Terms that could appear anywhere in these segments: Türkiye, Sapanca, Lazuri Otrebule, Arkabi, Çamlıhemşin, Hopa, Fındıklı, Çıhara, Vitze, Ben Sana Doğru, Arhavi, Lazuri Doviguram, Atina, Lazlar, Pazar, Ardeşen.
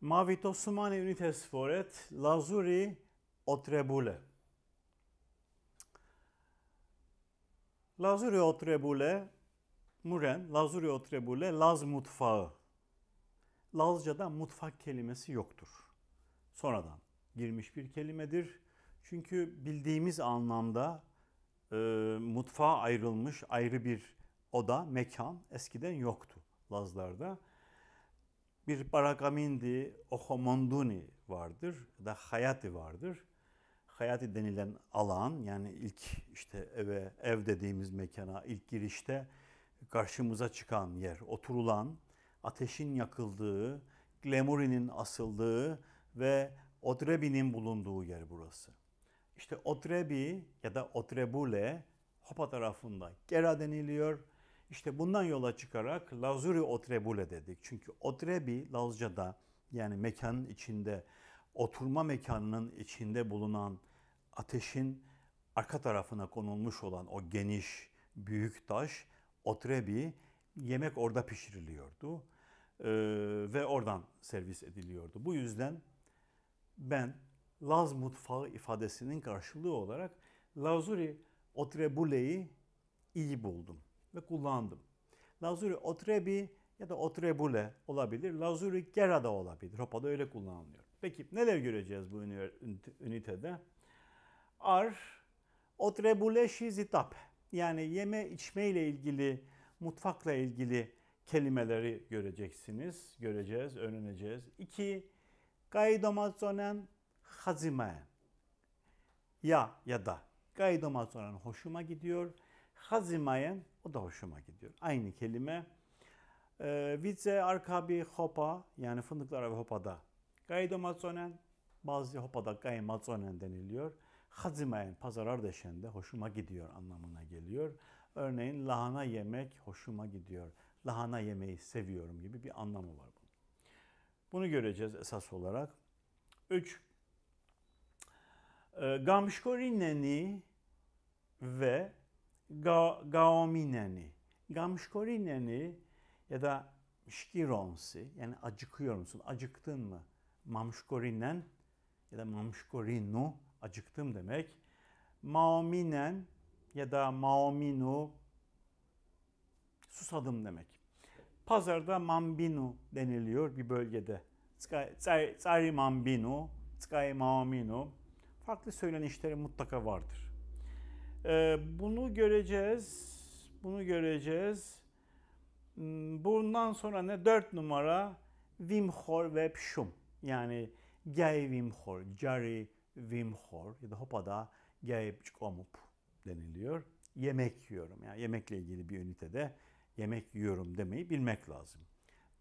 Mavit Osmani ünitesi foret Lazuri Otrebule. Lazuri Otrebule Muren, Lazuri Otrebule Laz mutfağı. Lazca'da mutfak kelimesi yoktur. Sonradan girmiş bir kelimedir. Çünkü bildiğimiz anlamda mutfağa ayrılmış ayrı bir oda, mekan eskiden yoktu Lazlarda. Bir barakamindi, ohomonduni vardır da hayati vardır. Hayati denilen alan, yani ilk işte eve, ev dediğimiz mekana ilk girişte karşımıza çıkan yer, oturulan, ateşin yakıldığı, glamurinin asıldığı ve otrebinin bulunduğu yer burası. İşte otrebi ya da otrebule Hopa tarafında gera deniliyor. İşte bundan yola çıkarak Lazuri Otrebule dedik. Çünkü otrebi Lazca'da, yani mekanın içinde, oturma mekanının içinde bulunan ateşin arka tarafına konulmuş olan o geniş, büyük taş, otrebi, yemek orada pişiriliyordu ve oradan servis ediliyordu. Bu yüzden ben Laz mutfağı ifadesinin karşılığı olarak Lazuri Otrebule'yi iyi buldum ve kullandım. Lazuri Otrebi ya da Otrebule olabilir. Lazuri Gera da olabilir. Hopa'da öyle kullanılıyor. Peki neler göreceğiz bu ünitede? Ar Otrebule şizitap. Yani yeme içme ile ilgili, mutfakla ilgili kelimeleri göreceksiniz. Göreceğiz, öğreneceğiz. 2. Kaydomatsonen hazime. Ya ya da. Kaydomatsonen hoşuma gidiyor. Hazimayen o da hoşuma gidiyor. Aynı kelime. Vitze arkabi hopa, yani Fındıklı ve Hopa'da kaydomatsonen, bazı Hopa'da kaydomatsonen deniliyor. Hazimayen Pazar Ardeşen'de hoşuma gidiyor anlamına geliyor. Örneğin lahana yemek hoşuma gidiyor. Lahana yemeyi seviyorum gibi bir anlamı var bunun. Bunu göreceğiz esas olarak. 3. Gamşkorineni ve gaomineni. Gamşkorineni ya da şkironsi, yani acıkıyor musun, acıktın mı? Mamşkorinen ya da mamşkorinu, acıktım demek. Maominen ya da maominu, susadım demek. Pazarda mambinu deniliyor bir bölgede. Tsari mambinu, tskai maominu. Farklı söylenişleri mutlaka vardır. Bunu göreceğiz. Bunu göreceğiz. Bundan sonra ne? 4 numara Vimhor ve Pşum. Yani Gay Vimhor, Cari Vimhor ya da Hopa'da Gay Pçkomup deniliyor. Yemek yiyorum. Yani yemekle ilgili bir ünitede yemek yiyorum demeyi bilmek lazım.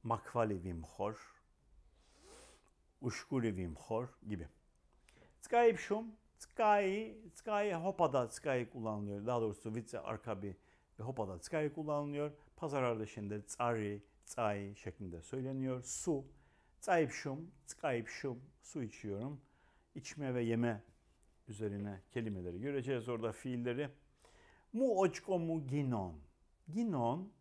Makvali Vimhor, Uşkuri Vimhor gibi. Tskai Pşum. Tskai Hopa'da tskai kullanılıyor. Daha doğrusu vitze arkabi ve Hopa'da tskai kullanılıyor. Pazar Ardeşen'de tsari, tsai şeklinde söyleniyor. Su, tsaipşum, tsaipşum, su içiyorum. İçme ve yeme üzerine kelimeleri göreceğiz orada, fiilleri. Mu oçko mu ginon. Ginon,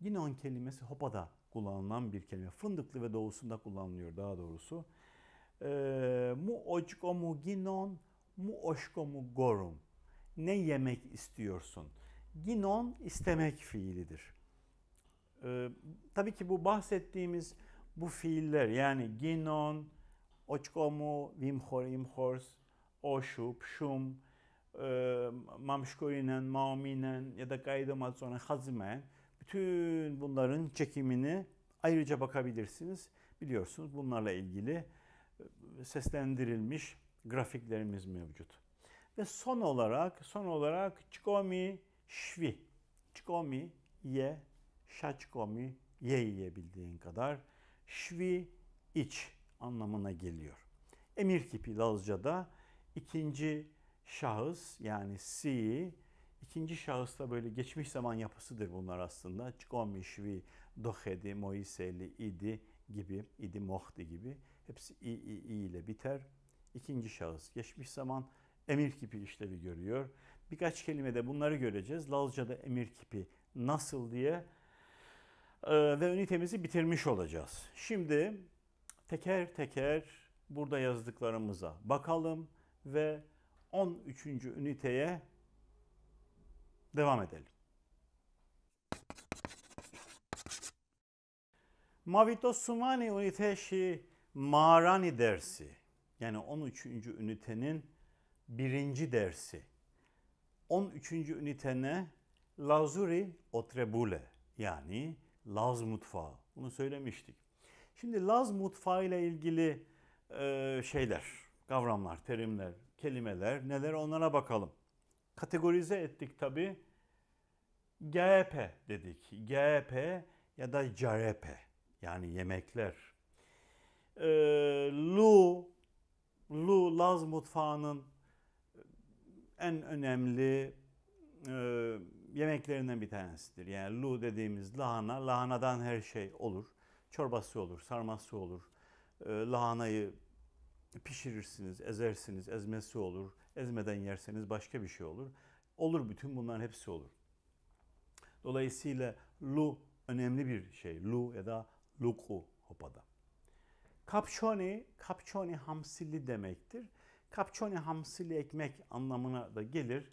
ginon kelimesi Hopa'da kullanılan bir kelime. Fındıklı ve doğusunda kullanılıyor daha doğrusu. Mu oçko mu ginon. Mu oşkomu gorum. Ne yemek istiyorsun? Ginon istemek fiilidir. Tabii ki bu bahsettiğimiz bu fiiller, yani ginon, oçkomu, vimhor, imhors, oşup, şum, mamşkorinen, maominen ya da kaydomatsonen, hazimen, bütün bunların çekimini ayrıca bakabilirsiniz. Biliyorsunuz bunlarla ilgili seslendirilmiş grafiklerimiz mevcut. Ve son olarak çikomi şvi. Çikomi ye, şaçkomi ye, yiyebildiğin kadar. Şvi iç anlamına geliyor. Emir kipi Lazca'da ikinci şahıs, yani si, ikinci şahısta böyle geçmiş zaman yapısıdır bunlar aslında. Çikomi şvi dohedi, moiseli, idi gibi, idi mohdi gibi. Hepsi i ile biter. ikinci şahıs. Geçmiş zaman emir kipi işlevi görüyor. Birkaç kelimede bunları göreceğiz. Lazca'da emir kipi nasıl diye ve ünitemizi bitirmiş olacağız. Şimdi teker teker burada yazdıklarımıza bakalım ve 13. üniteye devam edelim. Mavitosumani üniteşi Marani dersi, yani 13. ünitenin birinci dersi. 13. ünitene Lazuri Otrebule, yani Laz mutfağı. Bunu söylemiştik. Şimdi Laz mutfağı ile ilgili şeyler, kavramlar, terimler, kelimeler neler, onlara bakalım. Kategorize ettik tabi. GEP dedik. GEP ya da CAREP, yani yemekler. Lu Laz mutfağının en önemli yemeklerinden bir tanesidir. Yani lu dediğimiz lahana, lahanadan her şey olur. Çorbası olur, sarması olur. Lahanayı pişirirsiniz, ezersiniz, ezmesi olur. Ezmeden yerseniz başka bir şey olur. Olur, bütün bunların hepsi olur. Dolayısıyla lu önemli bir şey. Lu ya da luku Hopa'da. Kapçoni, kapçoni hamsili demektir. Kapçoni hamsili ekmek anlamına da gelir.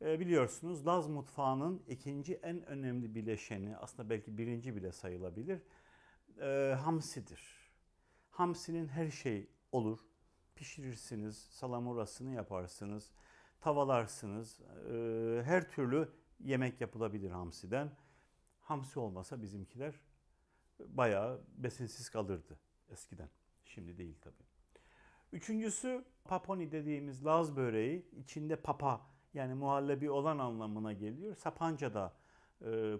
Biliyorsunuz Laz mutfağının ikinci en önemli bileşeni, aslında belki birinci bile sayılabilir, hamsidir. Hamsinin her şey olur. Pişirirsiniz, salamurasını yaparsınız, tavalarsınız. Her türlü yemek yapılabilir hamsiden. Hamsi olmasa bizimkiler bayağı besinsiz kalırdı eskiden. Şimdi değil tabii. Üçüncüsü paponi dediğimiz Laz böreği, içinde papa, yani muhallebi olan anlamına geliyor. Sapanca'da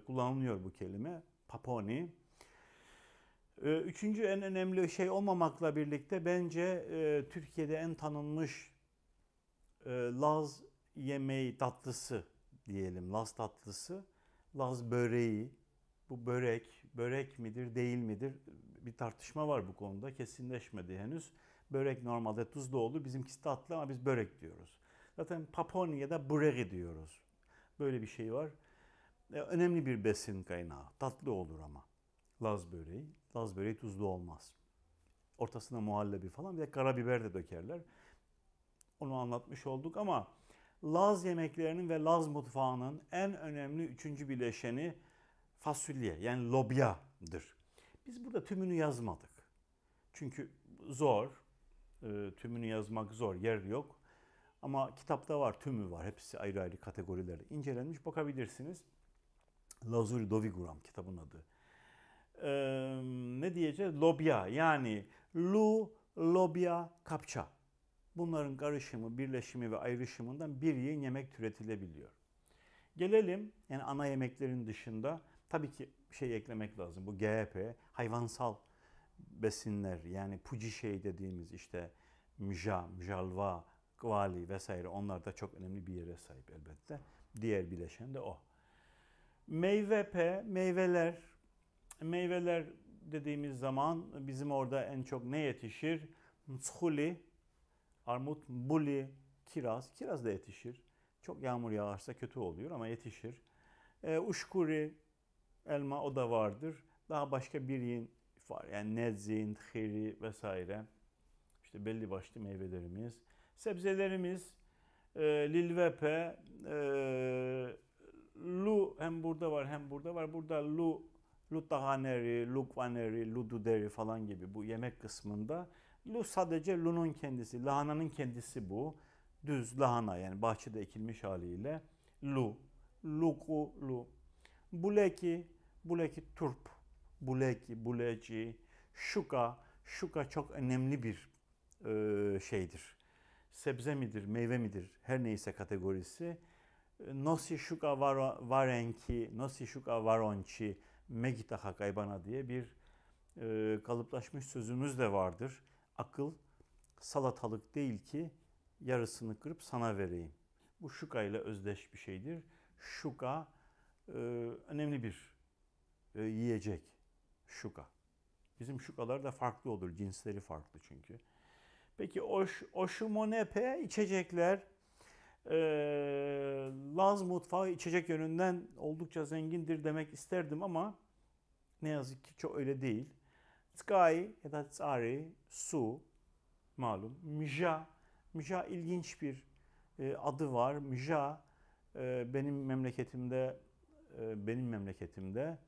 kullanılıyor bu kelime. Paponi. Üçüncü en önemli şey olmamakla birlikte bence Türkiye'de en tanınmış Laz yemeği tatlısı diyelim. Laz tatlısı, Laz böreği. Bu börek midir değil midir? Bir tartışma var bu konuda. Kesinleşmedi henüz. Börek normalde tuzlu olur. Bizimkisi tatlı ama biz börek diyoruz. Zaten paponi ya da böreği diyoruz. Böyle bir şey var. Önemli bir besin kaynağı. Tatlı olur ama. Laz böreği. Laz böreği tuzlu olmaz. Ortasına muhallebi falan, bir de karabiber de dökerler. Onu anlatmış olduk ama Laz yemeklerinin ve Laz mutfağının en önemli üçüncü bileşeni fasulye, yani lobyadır. Biz burada tümünü yazmadık. Çünkü zor. Tümünü yazmak zor. Yer yok. Ama kitapta var, tümü var. Hepsi ayrı ayrı kategorilerde incelenmiş. Bakabilirsiniz. Lazuri Doviguram kitabın adı. Ne diyeceğiz? Lobya, yani lu, lobya, kapça. Bunların karışımı, birleşimi ve ayrışımından bir yemek türetilebiliyor. Gelelim, yani ana yemeklerin dışında tabii ki şey eklemek lazım. Bu GEP, hayvansal besinler, yani puji şey dediğimiz işte mja, mjalva, kvali vesaire, onlar da çok önemli bir yere sahip elbette. Diğer bileşen de o. Meyveler. Meyveler dediğimiz zaman bizim orada en çok ne yetişir? Mtshuli, armut, mbuli, kiraz. Kiraz da yetişir. Çok yağmur yağarsa kötü oluyor ama yetişir. Uşkuri, elma, o da vardır. Daha başka bir yin var. Yani nedzin, txiri vesaire. İşte belli başlı meyvelerimiz. Sebzelerimiz lilvepe, lu, hem burada var hem burada var. Burada lutahaneri, lukvaneri, lududeri falan gibi, bu yemek kısmında. Lu sadece lunun kendisi, lahananın kendisi bu. Düz lahana, yani bahçede ekilmiş haliyle. Lu, luku, lu. Buleki, buleki turp. Buleki, buleci. Şuka, şuka çok önemli bir şeydir. Sebze midir, meyve midir, her neyse kategorisi. Nosi şuka varenki, nosi şuka varonçi, megitaha kaybana diye bir kalıplaşmış sözümüz de vardır. Akıl salatalık değil ki yarısını kırıp sana vereyim. Bu şuka ile özdeş bir şeydir. Şuka önemli bir yiyecek. Şuka. Bizim şukalar da farklı olur. Cinsleri farklı çünkü. Peki oşumo nepe içecekler. Laz mutfağı içecek yönünden oldukça zengindir demek isterdim ama ne yazık ki çok öyle değil. Tskai ya da tsari, su, malum. Mija, mija ilginç bir adı var. Mija benim memleketimde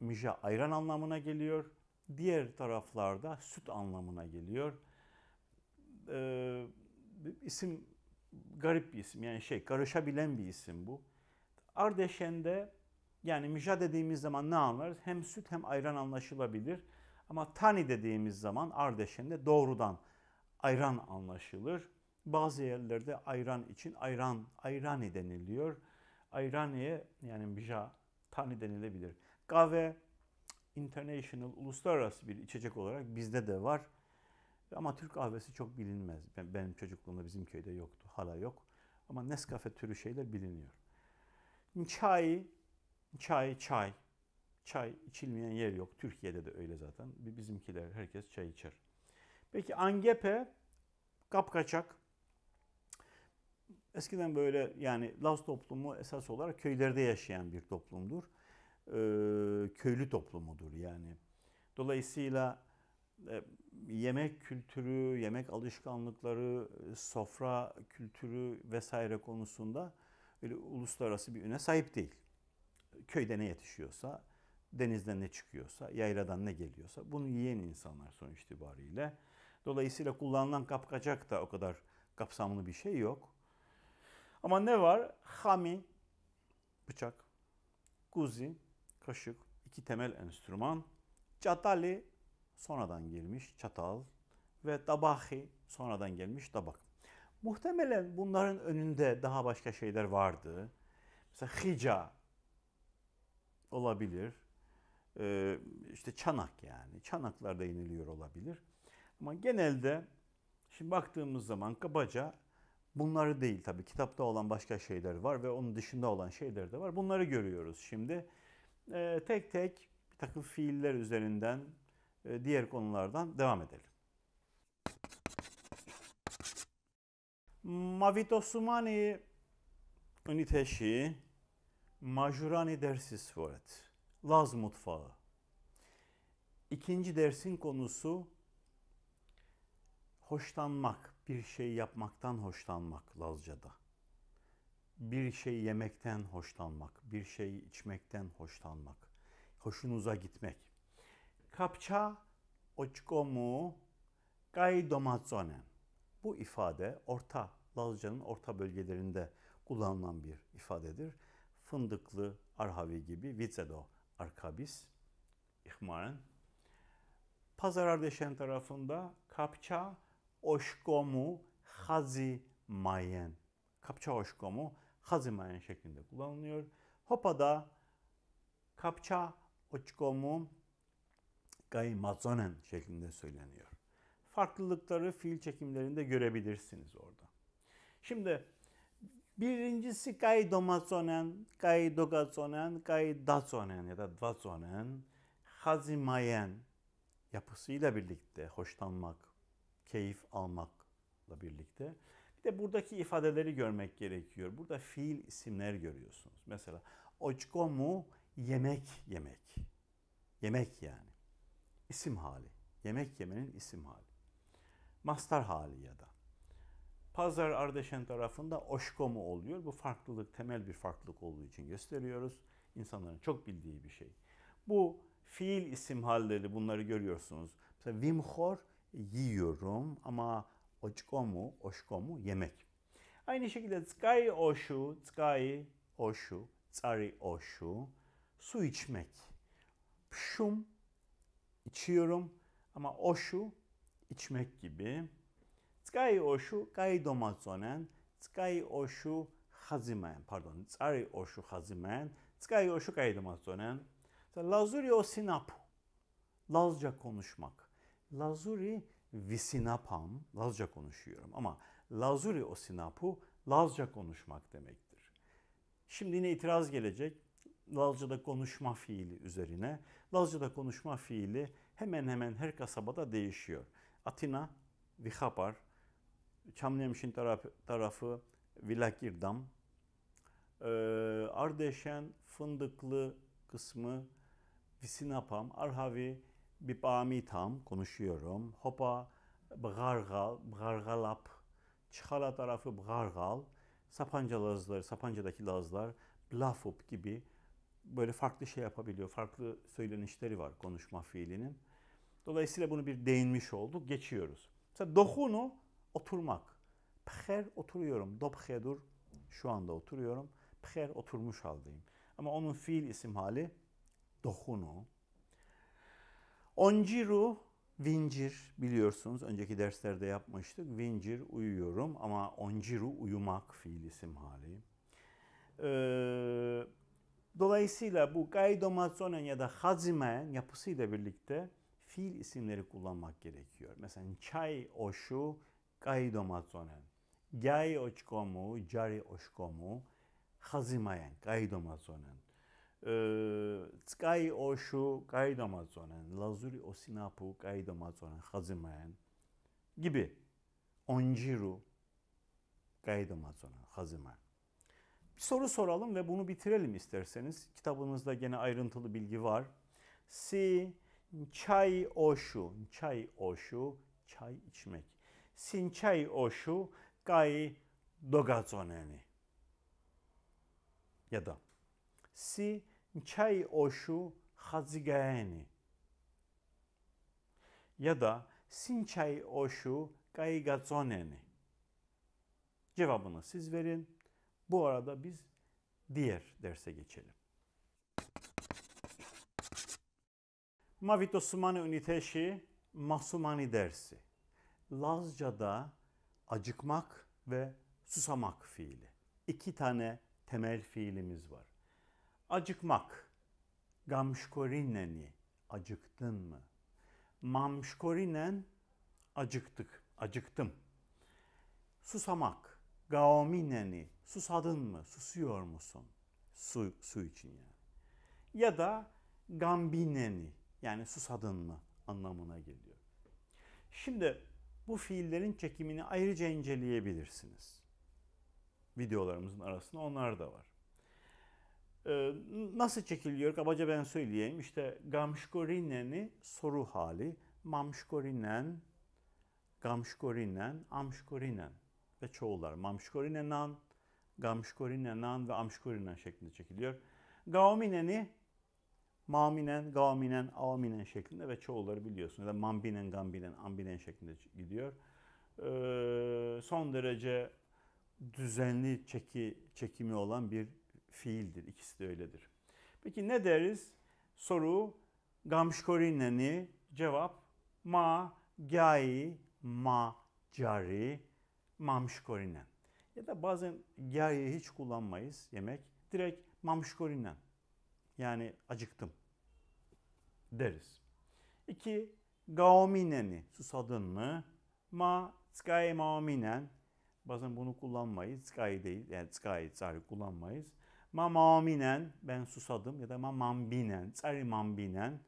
mija ayran anlamına geliyor. Diğer taraflarda süt anlamına geliyor. İsim garip bir isim, yani karışabilen bir isim bu. Ardeşen'de yani mija dediğimiz zaman ne anlarız? Hem süt hem ayran anlaşılabilir. Ama tani dediğimiz zaman Ardeşen'de doğrudan ayran anlaşılır. Bazı yerlerde ayran için ayrani deniliyor. Ayraniye yani mija, tani denilebilir. Kahve international, uluslararası bir içecek olarak bizde de var. Ama Türk kahvesi çok bilinmez. Benim çocukluğumda bizim köyde yoktu, hala yok. Ama Nescafe türü şeyler biliniyor. Çay. Çay içilmeyen yer yok. Türkiye'de de öyle zaten. Bizimkiler, herkes çay içer. Peki angepe, kapkaçak. Eskiden böyle yani Laz toplumu esas olarak köylerde yaşayan bir toplumdur. Köylü toplumudur yani. Dolayısıyla yemek kültürü, yemek alışkanlıkları, sofra kültürü vesaire konusunda böyle uluslararası bir üne sahip değil. Köyde ne yetişiyorsa, denizden ne çıkıyorsa, yayladan ne geliyorsa bunu yiyen insanlar sonuç itibariyle. Dolayısıyla kullanılan kapkacak da o kadar kapsamlı bir şey yok. Ama ne var? Hami, bıçak, guzi, kaşık, iki temel enstrüman, çatali, sonradan gelmiş çatal ve tabahi, sonradan gelmiş tabak. Muhtemelen bunların önünde daha başka şeyler vardı. Mesela hica olabilir. İşte çanak yani. Çanaklarda yeniliyor olabilir. Ama genelde şimdi baktığımız zaman kabaca bunları değil tabii. Kitapta olan başka şeyler var ve onun dışında olan şeyler de var. Bunları görüyoruz şimdi. Tek tek bir takım fiiller üzerinden diğer konulardan devam edelim. Mavitosumani üniteşi majurani dersis voret. Laz mutfağı. İkinci dersin konusu hoşlanmak, bir şey yapmaktan hoşlanmak Lazca'da. Bir şey yemekten hoşlanmak, bir şey içmekten hoşlanmak, hoşunuza gitmek. Kapça oçkomu gay domatzonem. Bu ifade orta, Lazca'nın orta bölgelerinde kullanılan bir ifadedir. Fındıklı, Arhavi gibi, Vitsedo, Arkabis, İhmaren. Pazar Ardeşen tarafında kapça oşkomu hazi mayen. Kapça oşkomu hazi mayen şeklinde kullanılıyor. Hopa'da kapça oçkomu gaymazonen şeklinde söyleniyor. Farklılıkları fiil çekimlerinde görebilirsiniz orada. Şimdi birincisi gaydomazonen, gaydogazonen, gaydazonen ya da dvazonen, hazimayen yapısıyla birlikte hoşlanmak, keyif almakla birlikte. Bir de buradaki ifadeleri görmek gerekiyor. Burada fiil isimler görüyorsunuz. Mesela oçkomu yemek. Yemek yani. İsim hali. Yemek yemenin isim hali. Mastar hali ya da. Pazar Ardeşen tarafında oşkomu oluyor. Bu farklılık, temel bir farklılık olduğu için gösteriyoruz. İnsanların çok bildiği bir şey. Bu fiil isim halleri, bunları görüyorsunuz. Mesela vimhor yiyorum ama oşkomu, oşkomu yemek. Aynı şekilde tskai oşu, tsari oşu, su içmek. Pşum İçiyorum ama oşu içmek gibi. Tskai oşu gay domatzonen, tskai oşu hazimen, pardon, tsari oşu hazimen, tskai oşu gay domatzonen. Lazuri o sinap, Lazca konuşmak. Lazuri visinapam, Lazca konuşuyorum ama Lazuri o sinapu Lazca konuşmak demektir. Şimdi yine itiraz gelecek. Lazca'da konuşma fiili üzerine. Lazca'da konuşma fiili hemen hemen her kasabada değişiyor. Atina Vihapar, Çamlıhemşin tarafı Vilakirdam, Ardeşen, Fındıklı kısmı Visinapam, Arhavi, Bipamitam konuşuyorum. Hopa, Bğarğalap, Çıhara tarafı Bğarğal, Sapanca Lazları, Sapanca'daki Lazlar, Blafup gibi böyle farklı şey yapabiliyor. Farklı söylenişleri var konuşma fiilinin. Dolayısıyla bunu bir değinmiş olduk. Geçiyoruz. Mesela dohunu oturmak. Pher oturuyorum. Dophedur şu anda oturuyorum. Pher oturmuş haldeyim. Ama onun fiil isim hali dohunu. Onciru vincir biliyorsunuz. Önceki derslerde yapmıştık. Vincir uyuyorum ama onciru uyumak fiil isim hali. Dolayısıyla bu gaydomatsonen ya da hazimen yapısıyla birlikte fiil isimleri kullanmak gerekiyor. Mesela çay oşu gaydomatsonen, gay oşkomu, cari oşkomu, hazimayen gaydomatsonen, skay oşu gaydomatsonen, lazuri osinapu gaydomatsonen, hazimayen gibi onciru gaydomatsonen, hazimayen. Bir soru soralım ve bunu bitirelim isterseniz. Kitabınızda gene ayrıntılı bilgi var. Si çay oşu, çay oşu, çay içmek. Sin çay oşu gay dogatsoneni. Ya da si çay oşu hazigaeni. Ya da sin çay oşu gay gatsoneni. Cevabını siz verin. Bu arada biz diğer derse geçelim. Mavitosumani üniteşi masumani dersi. Lazca'da acıkmak ve susamak fiili. İki tane temel fiilimiz var. Acıkmak. Gamşkorineni. Acıktın mı? Mamşkorinen. Acıktık. Acıktım. Susamak. Gaomineni, susadın mı, susuyor musun? Su için yani. Ya da gambineni, yani susadın mı anlamına geliyor. Şimdi bu fiillerin çekimini ayrıca inceleyebilirsiniz. Videolarımızın arasında onlar da var. Nasıl çekiliyor? Kabaca ben söyleyeyim. İşte gamşkorineni soru hali, mamşkorinen, gamşkorinen, amşkorinen. Ve çoğullar mamşkorinenan, gamşkorinenan ve amşkorinen şeklinde çekiliyor. Gaomineni, maminen, gaominen, aominen şeklinde ve çoğulları biliyorsunuz. Ya da mambinen, gambinen, ambinen şeklinde gidiyor. Son derece düzenli çekimi olan bir fiildir. İkisi de öyledir. Peki ne deriz? Soru gamşkorineni, cevap ma, gai, ma, cari. Mamşkorinen. Ya da bazen gayı hiç kullanmayız yemek. Direkt mamşkorinen. Yani acıktım deriz. 2. Gaomineni. Susadın mı? Ma tskai maominen. Bazen bunu kullanmayız. Tskai değil. Yani tskai tsari kullanmayız. Ma maominen. Ben susadım. Ya da ma mambinen. Tsari mambinen.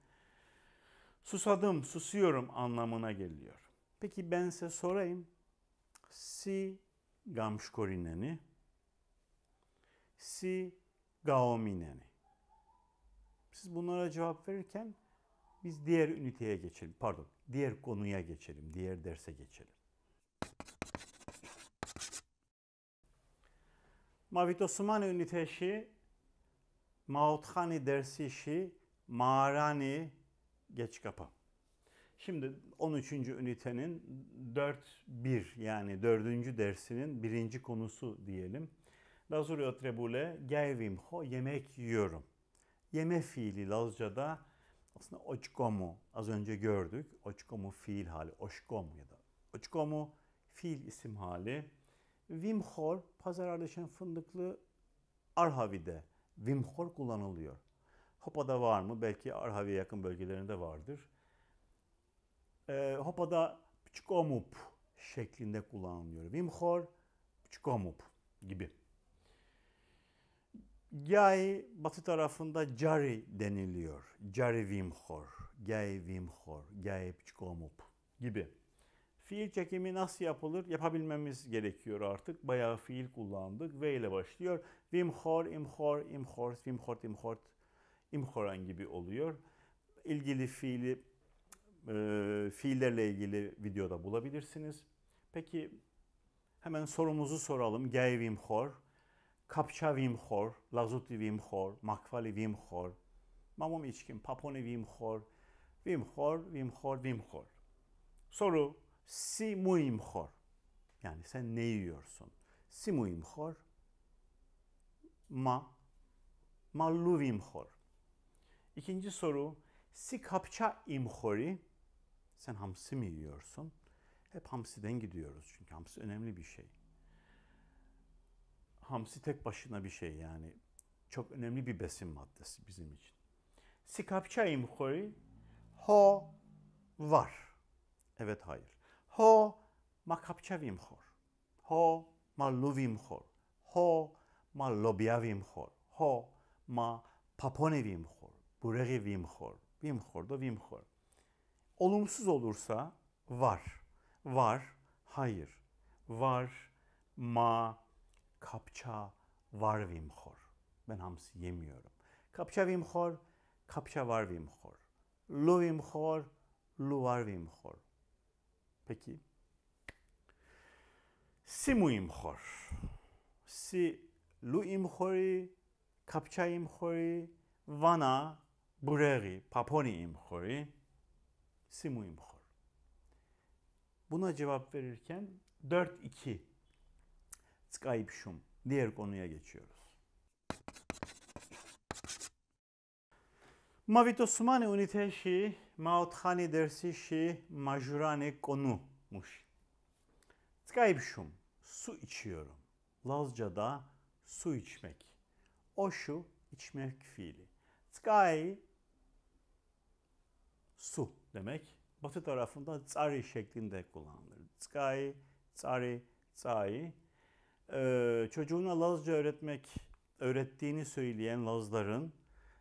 Susadım, susuyorum anlamına geliyor. Peki ben size sorayım. Si gamşkorineni, si gaomineni. Siz bunlara cevap verirken biz diğer üniteye geçelim, pardon, diğer konuya geçelim, diğer derse geçelim. Mavitosumani üniteşi, maothani dersişi, marani geç kapam. Şimdi 13. ünitenin 4.1 yani 4. dersinin 1. konusu diyelim. Lazuri Otrebule, gevim ho, yemek yiyorum. Yeme fiili Lazca'da aslında oçkomu, az önce gördük. Oçkomu fiil hali, oşkomu ya da oçkomu fiil isim hali. Vimhor, Pazar Ardeşen Fındıklı Arhavi'de vimhor kullanılıyor. Hopa'da var mı? Belki Arhavi'ye yakın bölgelerinde vardır. Hopa'da pçkomup şeklinde kullanılıyor. Vimhor, pçkomup gibi. Gai, batı tarafında cari deniliyor. Cari vimhor, gai vimhor, gai pçkomup gibi. Fiil çekimi nasıl yapılır? Yapabilmemiz gerekiyor artık. Bayağı fiil kullandık. V ile başlıyor. Vimhor, imhor, imhors, vimhort, imhort, imhoran gibi oluyor. İlgili fiili, fiillerle ilgili videoda bulabilirsiniz. Peki hemen sorumuzu soralım. Gay vimhor, kapça vimhor, lazuti vimhor, makvali vimhor, mamum içkim, paponi vimhor, vimhor, vimhor, vimhor. Soru. Si muimhor. Yani sen ne yiyorsun? Si muimhor. Ma. Mallu vimhor. İkinci soru. Si kapça imhori. Sen hamsi mi yiyorsun? Hep hamsiden gidiyoruz çünkü hamsi önemli bir şey. Hamsi tek başına bir şey yani. Çok önemli bir besin maddesi bizim için. Si kapça imhori. Ho var. Evet, hayır. Ho ma kapça vimhor. Ho ma lu vimhor. Ho ma lobya vimhor. Ho ma papone vimhor. Bureği vimhor. Vimhor da vimhor. Olumsuz olursa var. Var, hayır. Var ma kapça var vimhor. Ben hamsi yemiyorum. Kapça vimhor, kapça var vimhor. Lu vimhor, lu var vimhor. Peki. Si muimhor. Si lu imhori, kapça imhori, vana, bureği, paponi imhori. Si muimhor. Buna cevap verirken 4-2 Skayip şum. Diğer konuya geçiyoruz. Ma vitosumane uniteşi maotkhani dersişi majurane konumuş. Tıkayıpşum. Su içiyorum. Lazca'da su içmek. Oşu içmek fiili. Tıkay su demek. Batı tarafında tsari şeklinde kullanılır. Tıkay, tsari, tsai. Çocuğuna Lazca öğrettiğini söyleyen Lazların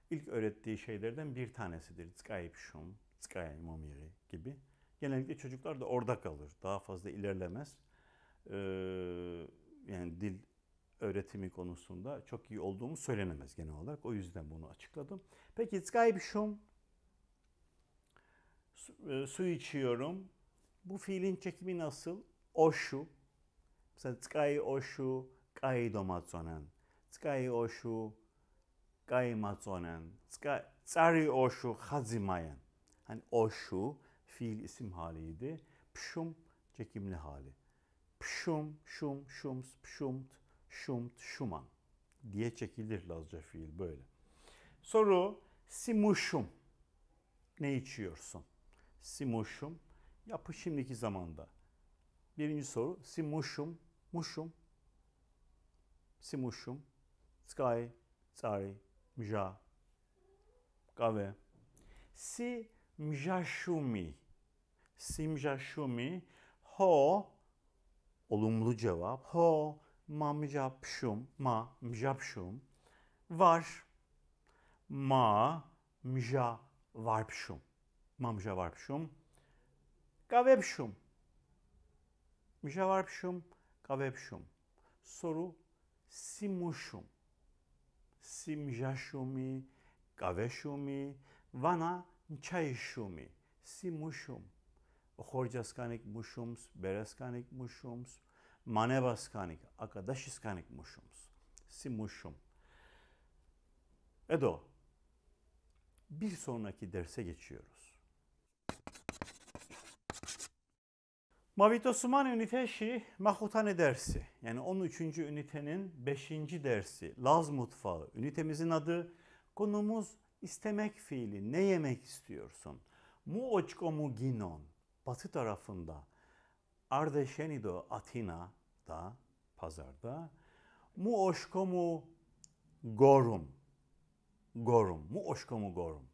İlk öğrettiği şeylerden bir tanesidir. Tıkayıpşum, tıkayımamiri gibi. Genellikle çocuklar da orada kalır. Daha fazla ilerlemez. Yani dil öğretimi konusunda çok iyi olduğumu söylenemez genel olarak. O yüzden bunu açıkladım. Peki tıkayıpşum, su içiyorum. Bu fiilin çekimi nasıl? Oşu. Mesela tıkay oşu, kay domatsonen. Tıkay oşu, Kaymatsonen, tsari oşu hazimayen. Hani oşu fiil isim haliydi. Pşum çekimli hali. Pşum, şum, şums, pşumt, şumt, şuman diye çekilir Lazca fiil böyle. Soru simuşum. Ne içiyorsun? Simuşum. Yapı şimdiki zamanda. Birinci soru simuşum, muşum. Simuşum, tskai, tsari. Mja, kahve. Si mjaşumi. Si mjaşumi. Ho, olumlu cevap. Ho, ma mjapşum. Ma mjapşum. Var. Ma mja varpşum. Ma mja varpşum. Kahvepşum. Mja varpşum. Kahvepşum. Soru. Simuşum. Simjaşumi, kaveşumi, vana çayşumi, simuşum. Horcaskanik muşums, bereskanik muşums, manevaskanik, akadaşiskanik muşums, simuşum. Edo, bir sonraki derse geçiyoruz. Mavitosumane üniteşi mahutane dersi. Yani 13. ünitenin 5. dersi. Laz mutfağı. Ünitemizin adı. Konumuz istemek fiili. Ne yemek istiyorsun? Mu oçkomu ginon. Batı tarafında. Ardeşenido Atina'da. Pazarda. Mu oçkomu gorum. Gorum. Mu oçkomu gorum.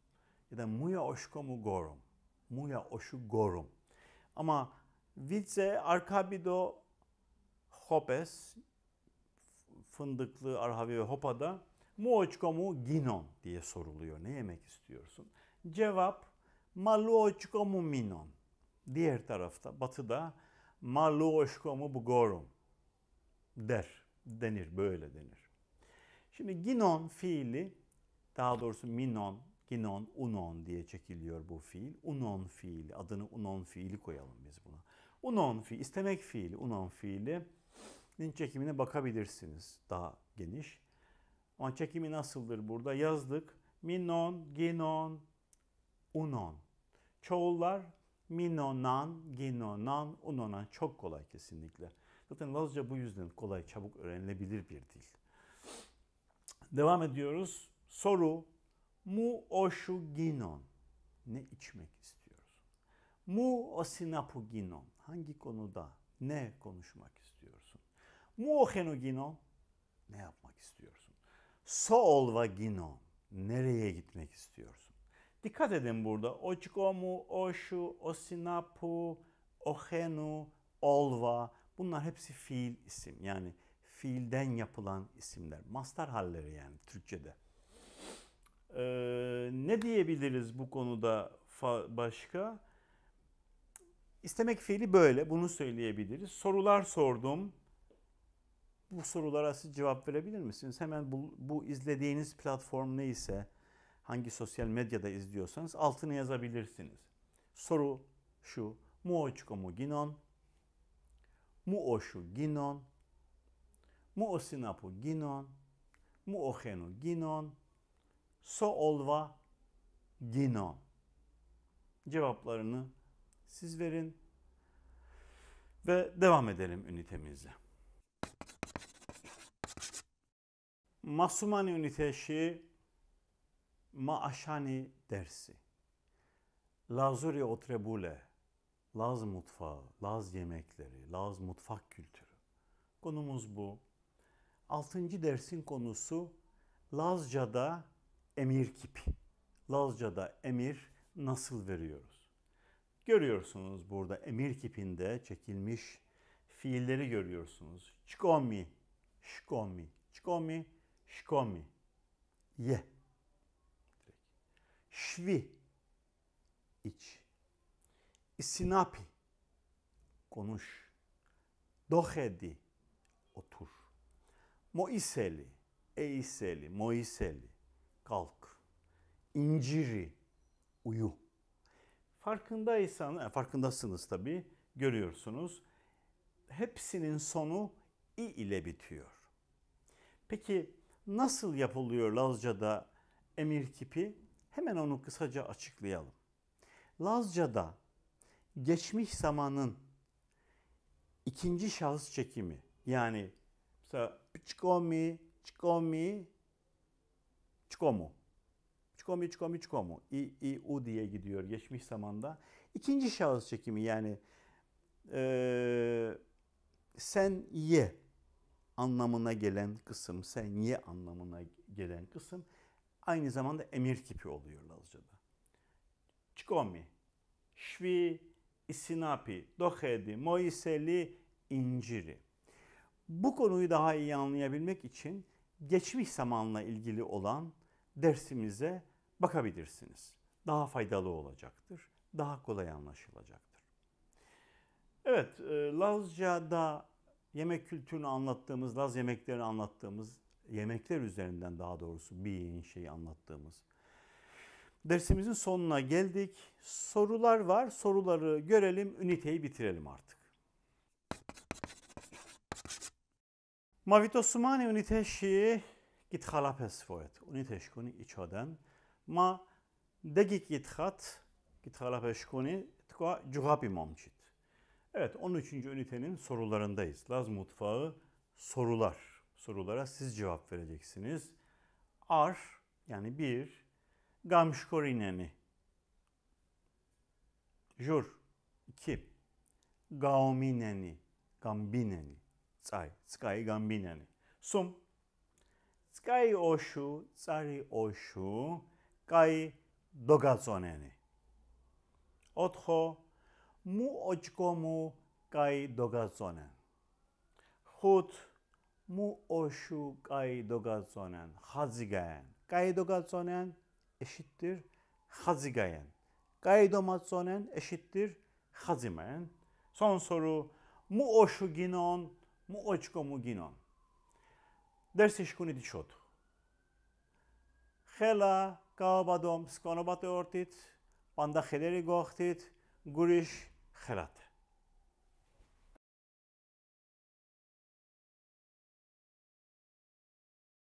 Ya da muya oçkomu gorum. Muya oşu gorum. Ama Vitze, Arkabido, Hopes, Fındıklı, Arhavi ve Hopa'da muoçkomu ginon diye soruluyor. Ne yemek istiyorsun? Cevap maluoçkomu minon. diğer tarafta, batıda Maluoşkomu Bugorum denir, böyle denir. Şimdi ginon fiili, daha doğrusu minon, ginon, unon diye çekiliyor bu fiil. Unon fiili, adını unon fiili koyalım biz buna. Unon fiili, istemek fiili, unon fiilinin çekimine bakabilirsiniz daha geniş. Ama çekimi nasıldır burada? Yazdık. Minon, ginon, unon. Çoğullar minonan, ginonan, unonan. Çok kolay kesinlikle. Zaten Lazca bu yüzden kolay, çabuk öğrenilebilir bir dil. Devam ediyoruz. Soru. Mu oşu ginon. Ne içmek istiyoruz? Mu osinapu ginon. Hangi konuda? Ne konuşmak istiyorsun? Mu ohenu ginon. Ne yapmak istiyorsun? So olva ginon. Nereye gitmek istiyorsun? Dikkat edin burada. Oçkomu, oşu, osinapu, ohenu, olva. Bunlar hepsi fiil isim. Yani fiilden yapılan isimler. Mastar halleri yani Türkçe'de. Ne diyebiliriz bu konuda başka? İstemek fiili böyle. Bunu söyleyebiliriz. Sorular sordum. Bu sorulara siz cevap verebilir misiniz? Hemen bu izlediğiniz platform neyse, hangi sosyal medyada izliyorsanız altına yazabilirsiniz. Soru şu. Mu oçkomu ginon. Mu oşu ginon. Mu osinapu ginon. Mu ohenu ginon. So olva ginon. Cevaplarını siz verin ve devam edelim ünitemize. Masumani üniteşi maaşani dersi. Lazuri Otrebule, Laz mutfağı, Laz yemekleri, Laz mutfak kültürü. Konumuz bu. 6. dersin konusu Lazca'da emir kipi. Lazca'da emir nasıl veriyoruz? Görüyorsunuz burada emir kipinde çekilmiş fiilleri görüyorsunuz. Çikomi, şkomi, çikomi, şkomi, ye, şvi, iç, isinapi, konuş, dohedi, otur, moiseli, eiseli, moiseli, kalk, inciri, uyu. Farkındasınız tabii, görüyorsunuz. Hepsinin sonu i ile bitiyor. Peki, nasıl yapılıyor Lazca'da emir kipi? Hemen onu kısaca açıklayalım. Lazca'da geçmiş zamanın ikinci şahıs çekimi, yani mesela çikomi, çikomi, çikomu, çikomi, çikomi, çikomu, i, u diye gidiyor geçmiş zamanda. İkinci şahıs çekimi, yani sen ye anlamına gelen kısım, sen ye anlamına gelen kısım aynı zamanda emir kipi oluyor Lazca'da. Çikomi, şvi, isinapi, dohedi, moiseli, inciri. Bu konuyu daha iyi anlayabilmek için geçmiş zamanla ilgili olan dersimize bakabilirsiniz. Daha faydalı olacaktır, daha kolay anlaşılacaktır. Evet, Lazca'da yemek kültürünü anlattığımız, Laz yemeklerini anlattığımız, yemekler üzerinden daha doğrusu bir şeyi anlattığımız dersimizin sonuna geldik. Sorular var, soruları görelim, üniteyi bitirelim artık. Mavitosumani üniteşi gitxalap esfoet. Üniteşkuni içoden. Ma degik gitxat gitxalap eşkuni tıkva cuhabi momçit. Evet, 13. ünitenin sorularındayız. Laz mutfağı sorular. Sorulara siz cevap vereceksiniz. Ar, yani bir, gamşkorineni. Jur, iki, gaomineni, gambineni, tsay, tskai gambineni. Sum, tskai oşu, tsari oşu, kai dogazoneni. Otho, mu oçkomu kai dogazonen. Hut, mu oşu kai dogazonen. Hazigayen. Kai dogazonen eşittir hazigayen. Kai domatzonen eşittir Hazimen. Son soru. Mu oşu ginon, mu oçko mu ginon. Ders işkuni dişodu. Hela kabadom skonobatı ortit, panda heleri gohtit, guriş helat.